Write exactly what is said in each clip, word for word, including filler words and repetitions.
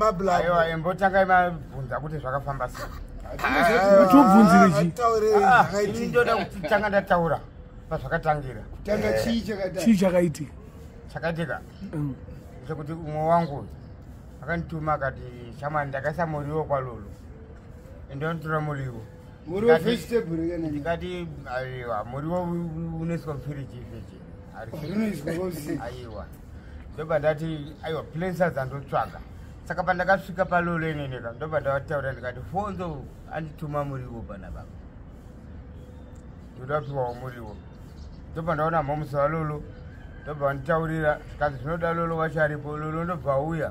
Mabla. Embota kai mabvunza kuti zvakafamba sei. Uchobvunzirechi. Ini ndoda kuti tanga ndataura pazvakatangira. Tanga chii chakadai. Chii chakaitika. Chakaitika. Kuti umwe wangu akandituma akati chama ndakaisa muriwo kwalolo. Ndinotora muriwo. Muriwo vegetable kana ndikati aiwa muriwo uneswa mfiriji ichi. Ariunoiswa ngozi. Aiwa. Ndoba ndati aiwa places andotsvaga. Saka pandakasvika palolo ineneka ndobva ndataura ndikati fonzo andituma muriwo pana baba ndodapiwawo muriwo ndobva ndaona mhomusi walolo ndobva anditaurira tikanzi zvinoda lolo wacho aripo lolo ndobva auya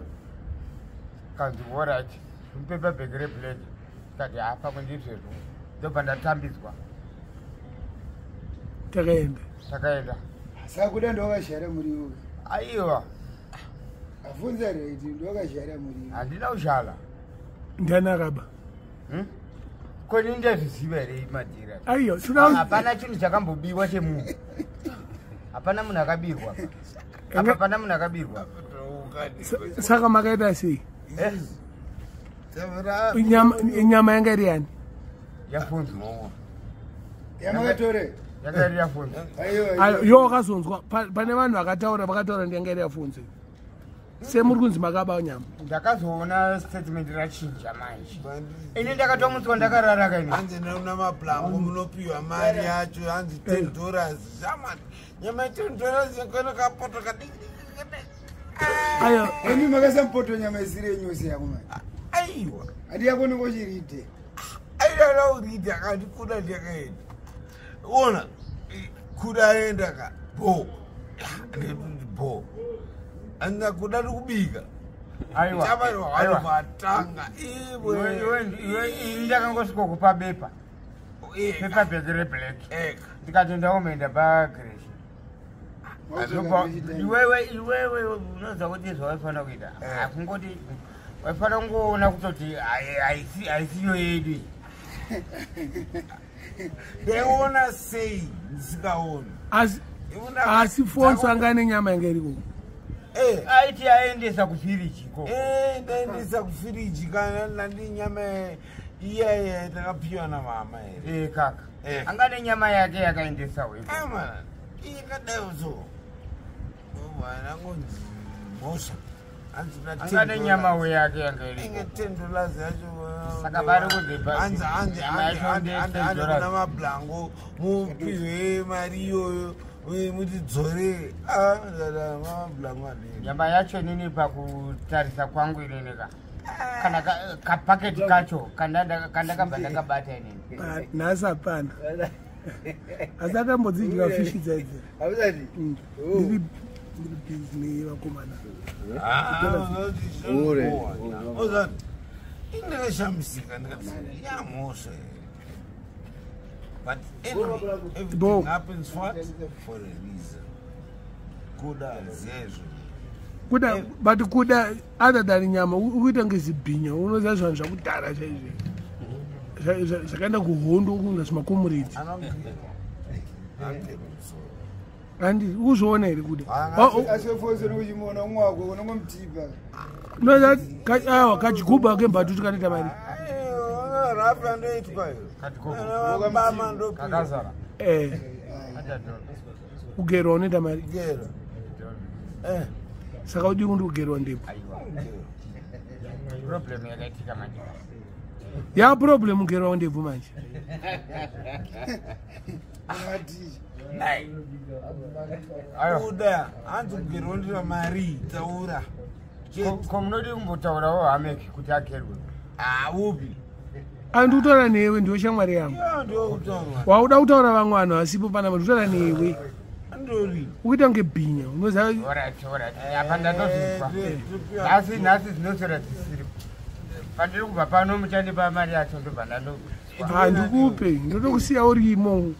tikanzi orati mupepa bhegi rebledi tikati ha pamwe ndizvezvo ndobva ndatambidzwa takaenda takaenda saka kuda ndowakashara muriwo aiwa afunza reiti ndokashara muri handina kushala ndanakaba hm koni ndezviziva here imadira aiyo apana chinhu chakambobiwa chemunhu apana munhu akabirwa apa apana munhu akabirwa saka makaita sei nyama yanga iri yani yafunzwa yamakatore yanga yafunzwa aiyo yo wakazonzwa pane vanhu vakataura vakataura ndanga iri yafunzwa Semurgunzi makaba nyama. Ndakazoona statement rachinja manje. Ini ndakatomutswa ndakarara kaini. Hanzi nauna maplango munopiwa mari yacho hanzi ten dollars zaman. Nyama ten dollars yakona kapoto kadiki. Ayo, ini makasa mpoto nyama isire nyosi yako manje. Aiwa. Hadi yako niko chirite. Aida la uridi akati kuda ndakaenda. Ona kuda enda ka. Bo. Bo. Anda kuda rubiga. Aiwa. Chabarwa almatanga. Iwe iwe inda kangosiko kupa bepa. Bepa bedre black. Eh. Ndikatenda omenda ba crash. Azoba iwewe iwewe unoza kuti zvaifana kuita. Akungoti waifana ngoona kuti aisi aisiyo yedu. Beona sei zikaona. As asifonso angane nyama ngeriko. Eh, aiti aendesa kufiriji ko. Eh, ndaendesa kufiriji kana nandi nyama iye takapiwa na mama here. Eh kaka. Eh. Angane nyama yake yakaendesa wewe. Eh mana. Ikadeuzo. Mwana ngonzi. Mosha. Angane nyama we yake yakaendesa. Inge ten dollars yacho. Saka bari kuzipa. Anza anza anza anza na mablango mupiwe mariyo. We mutidzore ah la mablango nyama yacho nini pa kutarisa kwangu ineneka kana ka packet kacho kana kana kamba ndakabata inene nasa pana azakambodzidya fishi dzedze abudadi ndi business vakomana ah ore ozan indele shamisika ndakati ya mose. But every, everything Bo. happens for, for a reason. Kuda is Kuda, but Kuda, other than Yama, we don't get the Bino, who knows that's a good data. Second of who knows Makumri. And who's on it? Oh, I suppose the Russian one on walk on one Tiba. No, that catch Kuba again, but you can't get a ugero ne damari ugero eh saka udi undu ugero ndipo problem yakaitika manje ya problem ugero ndipo manje ati nai ayo uda anzu ugero ndira mari taura komunodi mbotaurawo ameki kuti akerwe ah ubi andu utora newe ndio shamwari yangu ndio utora wauda utora vamwana asipo pana utora newe ndori uita nge binya unoza ora tora apanda ndozipa asi nasi zinotora tisiri pandiri kubva pano muchandi pa mari yacho ndobvana ndo handikupe ndodo kusiya urimo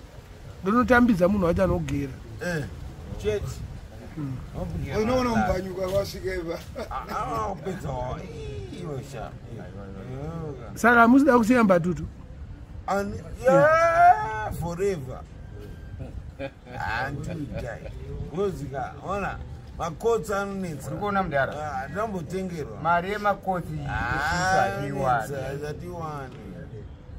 ndonotambidza munhu wacho anogera eh chet ono ono mbanyuka kwasikeva ah upedza iwosha Sara muda kusiamba tutu. And yeah, forever. Until die. Muzika, ona. Makotsi anonetsa. Uri kuona mudhara? Ah, ndambotengerwa. Mari yemakotsi yekutsvadiwana. Zvatiwani.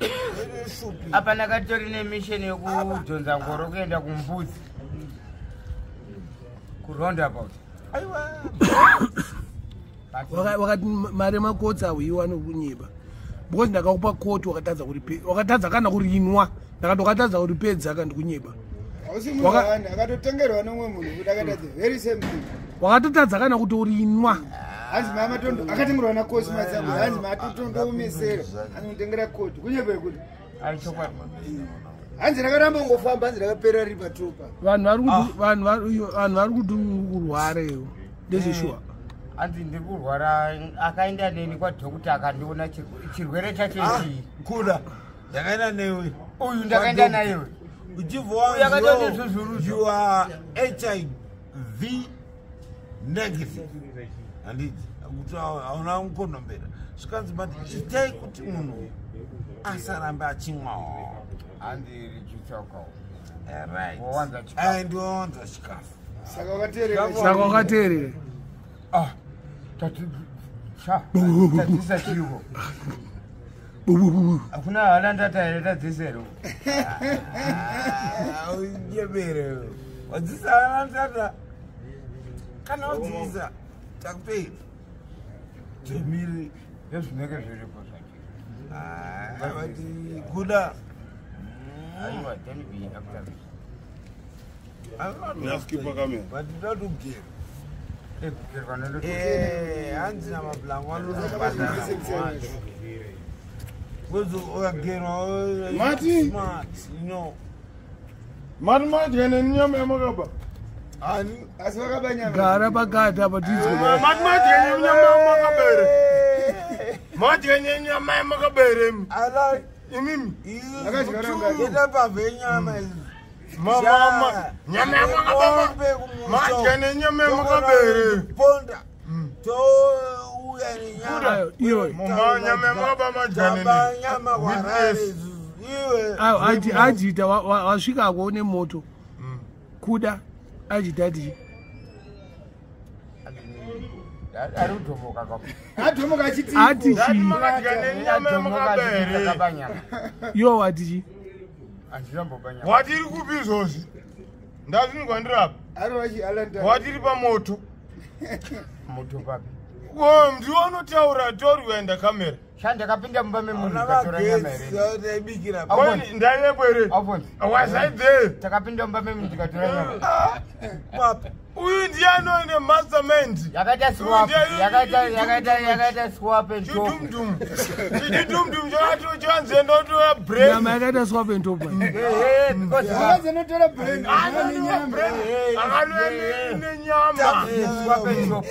Ere shupi. Apa nakatori nemission yekudhonza ngoro kuenda kumbudzi. Kuronda about. Aiwa. Wakati mari yemakotsi awiwana kunyiba. Because ndakakupa koti wakatadza kuri wakatadza kana kuri inwa. Ndakatokatadza kuri pedza kana kunyiba. Wakati akatotengerwa nomwe munhu kudakatadza very same thing. Wakatotadza kana kuti uri inwa. Hanzi mama tondo akatengerwa na coach matsambo hanzi matotondo umesera anotengera code kunyebe kuti aichokwa hanzi rakaramba ngofamba hanzi rakapera ripa topa vanhu vari kuti vanhu vari vanhu vari kuti kurwareyo ndezve sure hanzi ndiri kurwara akaenda neni kwa dokota akandiona chirwere chake ichi kuda ndakaenda newe uyu ndakaenda nayewe uchivhwa you are H I V negative and it akuti aona unkondombera skanzi but itai kuti munhu asaramba achimwawo handiri chitsaukawo right and wanza chikafu saka wakateerera saka wakateerera ah tatu sha tatisa chiwo akuna hana ndataire tadzisero uyebere wadzisana ndata kana udzisa Takpei, Jamil, yes, negar shiri kosa. Ah, abadi Kuda. Aywa, teni bi aktar. Allah, naski pakame. Abadi da dubke. Eh, kerana lu. Eh, anji nama belangwan lu tu pasal. Kudu orang kero. Mati. No. Mati mati, jangan niam emak apa. Ani aswara banya garaba gada badizwe matma tyenye mama kabere matyenye nyama makabere ala imimi akajigara ngeda pavenya mama mama nyama makabere matyenye nyama makabere ponda to uyani nyama iyo mama nyama makabama janene nyama warare iwe aji ajita wasvika kuone moto kuda Aji daddy. I don't know. I don't know. I don't know. I don't know. I don't know. I don't know. I don't know. Papa, we don't know in a mastermind. Yagada swap, yagada, yagada, yagada swap and chop. Dum dum, dum dum. You have to chance and not to have brain. I'm yagada swap and chop. Hey, because you have not to have brain. I don't have brain. I don't have nyama. Swap and chop.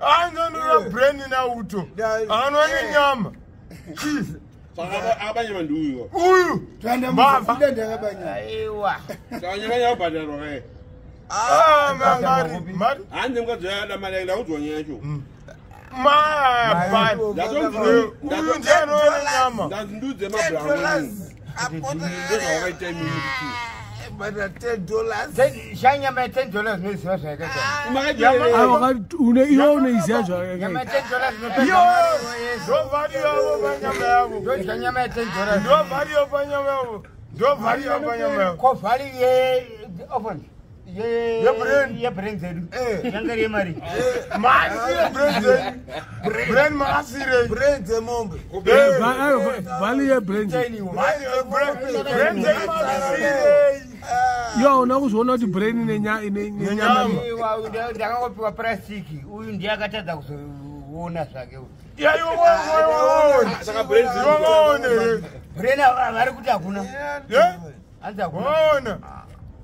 I don't have brain in auto. I don't have nyama. Abanyama nduyo. Uyu. Baba. Aiwa. Sanyama yabada rohe. Ah, man, man, I'm going to tell them I don't want you. My, but that's not true. That's not true. That's not true. But ten dollars. Shanya me ten dollars me swa shaka. Uma kati une iyo ne izaja. Shanya ten dollars me. Yo, do value abo banya me abo. Do shanya me ten dollars. Do value banya me abo. Do value banya me abo. Ko value ye often. Yeah, brain, yeah, brain, brain, brain, brain, brain, masire, brain, zemombe, brain, brain, brain, brain, brain, yo, na uzona di brain ni nya ni nya mami. Daga kupiwa plastiki, uindia kata dakuso wona sageu. Yeah, yo, yo, yo, saka brain, yo, brain, amari kutakuna. Yeah, antakuna.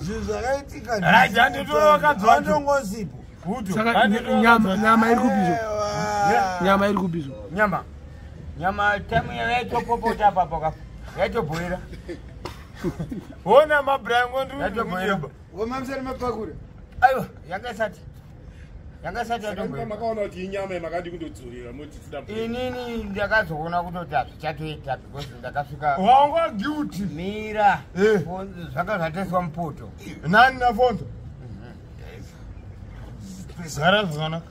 she's a right thing. I don't want to see. Who do I do? Yama, Yama, Yama, Yama, Yama, Yama, tell me a little popo tapa. Let your boy. One of my brand won't do your boy. Woman's in my pocket. Oh, Yagasat. Yagasat, I don't know. Yama, I got you to do your motive. In any Yagas, one of the taps, Chatty tap, was the Kasuka. How duty, Mira, eh? I just want Porto. None of Porto. Sarasana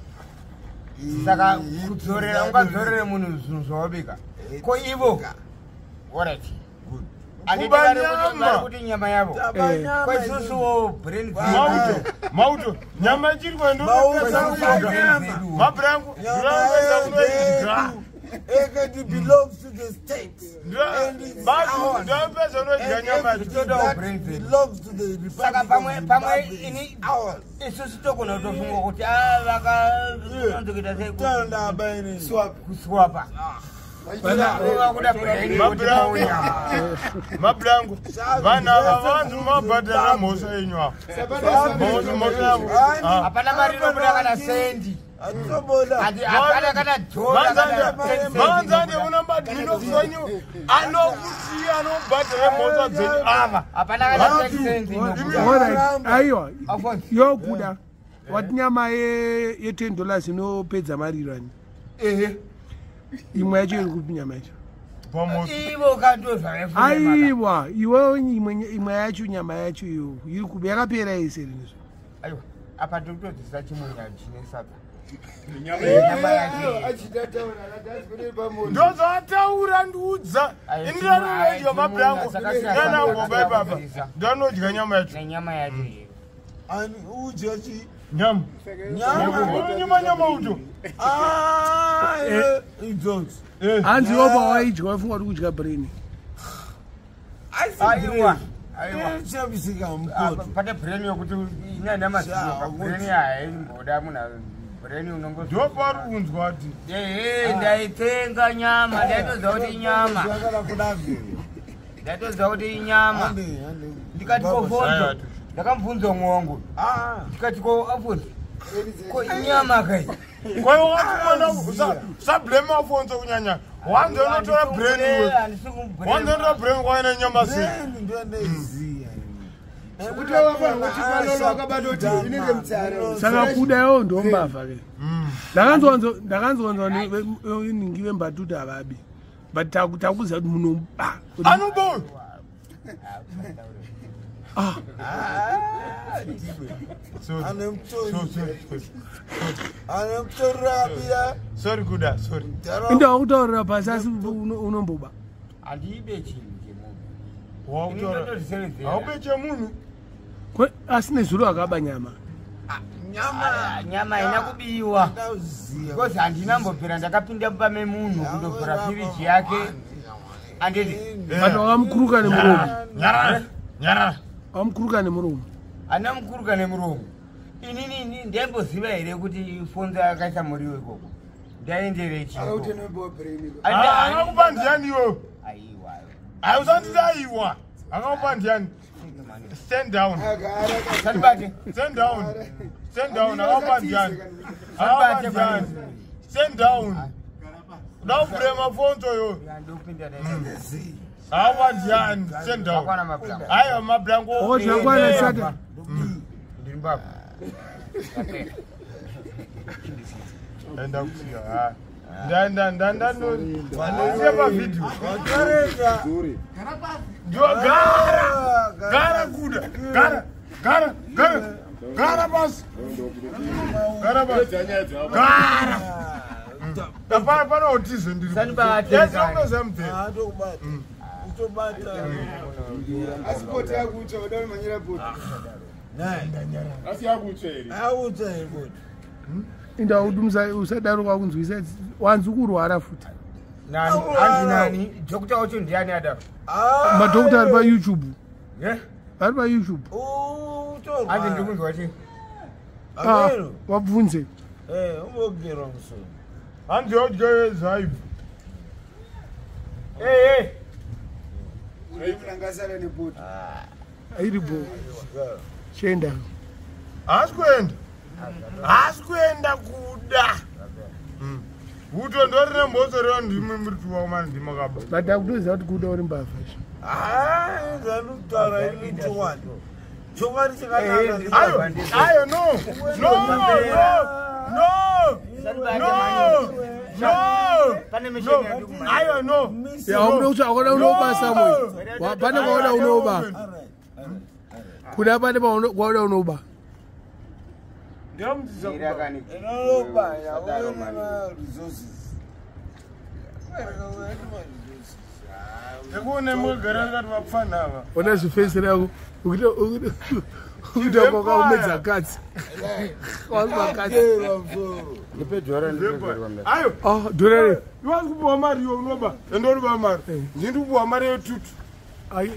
Saga, Soriamunus, Coivo. What it? I didn't put in Yamayabo. Mauto, Yamaji, Mabram, it belongs to the state. It belongs to the Republic. It's a stock of the water. Swap, swap. My blanco, Vanna, one but the Ramos in you are. Panama Sandy. I don't know. I know, I know, but Ramos in Ama. Apanaga Sandy. Your Kuda. What Nama eighteen dollars, you know, paid the Mariran. Eh. Imagine good image. I wa you only imagine your match you. You could be a happy race. I apparently such a man. Those are tower and woods. In the way your map, don't know your match. And who judge? Yum, yum, yum, and the overage of what would have been. I thought you were. I was servicing but a premium would do Namasa. Your part wounds what they think on Yama, that was out in Yama. That was out in Yama. You got go forward. The Campunzo Mongo. Ah, you got to go upward. Yamaka. Sublimo Fonso Yana. One dollar to a brain. One dollar brain wine and Yamasi. And we talk about it. Sanakuda, don't bother. The hands on given by Duda Abbey. But Takuta at Munumba. I don't know. Ah. Ah. Sorry. I am sorry. I am sorry. Sorry, Kuda. Sorry. Ndo ndo rapa sasa unomboba. Adibechi ngemo. Wa utora. Aubeche munu. Kwa asine zulu akabanyama. Nyama nyama inakubiwa. Because andinambo pera ndakapinda mbame munu kundofura piriji yake. Andele. Bado amkuruka ni muromo. Nyara. Nyara. I'm Kurgan room. And I'm Kurgan room. In any depot, they would phone the Agata Murio. They're in the rich. I don't know. I was on the I stand down. Stand back. Stand down. Stand down. I stand down. Now, frame a phone to you. I want Jan send down. I am a blanco. Oh, you're going to shut up. And I'm here. Then, then, then, then, then, then, then, then, then, then, YouTube. Yeah? YouTube. Oh, I Eh, wrong soon. And the old girl is alive. Hey, hey. Hey, boat. Hey, boat. Chenda. Ask when. Ask when the Kuda. Who don't know most around the member to woman, the Magab. But that was not good or in Bafash. Ah, I looked at one. I know. No, no. No! No! No! No! I don't know. No! No! No! Who don't go make the cuts? All the cuts. The Pedro. Ayo. Oh, Dore. You want to go Amar? You want to go Amar? You want to go Amar? You want to go Amar?